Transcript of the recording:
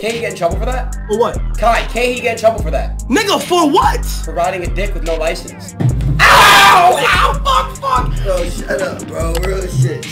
Can't he get in trouble for that? For what? Kai, can't he get in trouble for that? Nigga, for what? For riding a dick with no license. Ow! Ow!